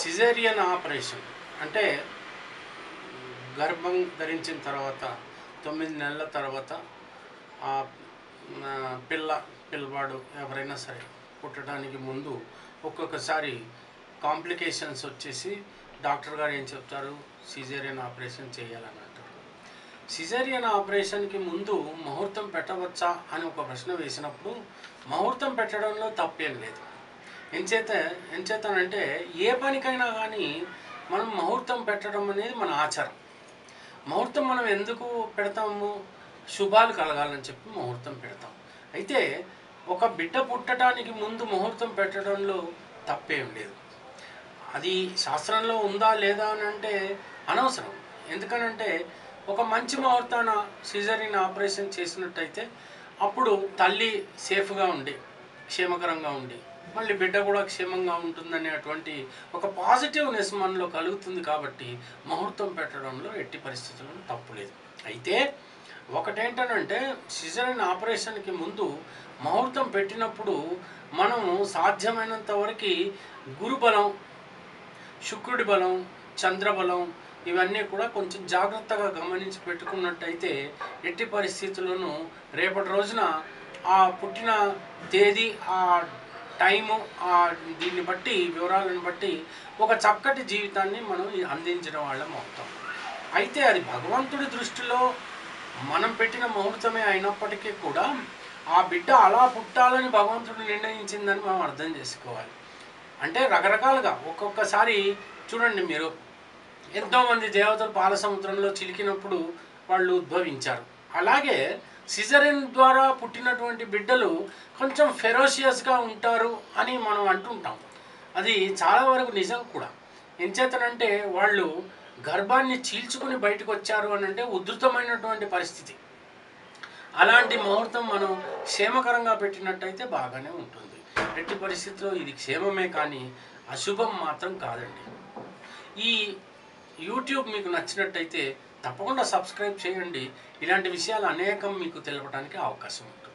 Caesarean operation అంటే గర్భం ధరించిన తర్వాత 9 నెలల తర్వాత ఆ పిల్లవాడు ఎవరైనా సరే పుట్టడానికి ముందు ఒక్కొక్కసారి కాంప్లికేషన్స్ వచ్చేసి డాక్టర్ గారు ఏం చెప్తారు, సిజేరియన్ ఆపరేషన్ చేయాలని అంటారు. సిజేరియన్ ఆపరేషన్కి ముందు ముహూర్తం పెట్టవచ్చా అని ఒక ప్రశ్న వేసినప్పుడు ముహూర్తం పెట్టడంలో తప్పేం లేదు. ఎంచేతనంటే ఏ పనికైనా కానీ మనం ముహూర్తం పెట్టడం అనేది మన ఆచారం. ముహూర్తం మనం ఎందుకు పెడతాము? శుభాలు కలగాలని చెప్పి ముహూర్తం పెడతాం. అయితే ఒక బిడ్డ పుట్టడానికి ముందు ముహూర్తం పెట్టడంలో తప్పేం లేదు. అది శాస్త్రంలో ఉందా లేదా అని అంటే అనవసరం. ఎందుకనంటే ఒక మంచి ముహూర్తాన సిజేరియన్ ఆపరేషన్ చేసినట్టయితే అప్పుడు తల్లి సేఫ్గా ఉండి క్షేమకరంగా ఉండి మళ్ళీ బిడ్డ కూడా క్షేమంగా ఉంటుందనేటువంటి ఒక పాజిటివ్నెస్ మనలో కలుగుతుంది. కాబట్టి ముహూర్తం పెట్టడంలో ఎట్టి పరిస్థితుల్లో తప్పు లేదు. అయితే ఒకటేంటనంటే సిజేరియన్ ఆపరేషన్కి ముందు ముహూర్తం పెట్టినప్పుడు మనము సాధ్యమైనంత వరకు గురుబలం, శుక్రుడి బలం, చంద్రబలం ఇవన్నీ కూడా కొంచెం జాగ్రత్తగా గమనించి పెట్టుకున్నట్టయితే ఎట్టి పరిస్థితుల్లోనూ రేపటి రోజున ఆ పుట్టిన తేదీ, ఆ టైము, దీన్ని బట్టి వివరాలను బట్టి ఒక చక్కటి జీవితాన్ని మనం అందించిన వాళ్ళం అవుతాం. అయితే అది భగవంతుడి దృష్టిలో మనం పెట్టిన ముహూర్తమే అయినప్పటికీ కూడా ఆ బిడ్డ అలా పుట్టాలని భగవంతుడు నిర్ణయించిందని మనం అర్థం చేసుకోవాలి. అంటే రకరకాలుగా ఒక్కొక్కసారి చూడండి, మీరు ఎంతోమంది దేవతలు పాల సముద్రంలో చిలికినప్పుడు వాళ్ళు ఉద్భవించారు. అలాగే సిజేరియన్ ద్వారా పుట్టినటువంటి బిడ్డలు కొంచెం ఫెరోషియస్గా ఉంటారు అని మనం అంటుంటాం. అది చాలా వరకు నిజం కూడా. ఎంచేతనంటే వాళ్ళు గర్భాన్ని చీల్చుకుని బయటకు వచ్చారు అని అంటే ఉధృతమైనటువంటి పరిస్థితి. అలాంటి ముహూర్తం మనం క్షేమకరంగా పెట్టినట్టయితే బాగానే ఉంటుంది. ఎట్టి పరిస్థితిలో ఇది క్షేమమే కానీ అశుభం మాత్రం కాదండి. ఈ యూట్యూబ్ మీకు నచ్చినట్టయితే తప్పకుండా సబ్స్క్రైబ్ చేయండి. ఇలాంటి విషయాలు అనేకం మీకు తెలపడానికి అవకాశం ఉంటుంది.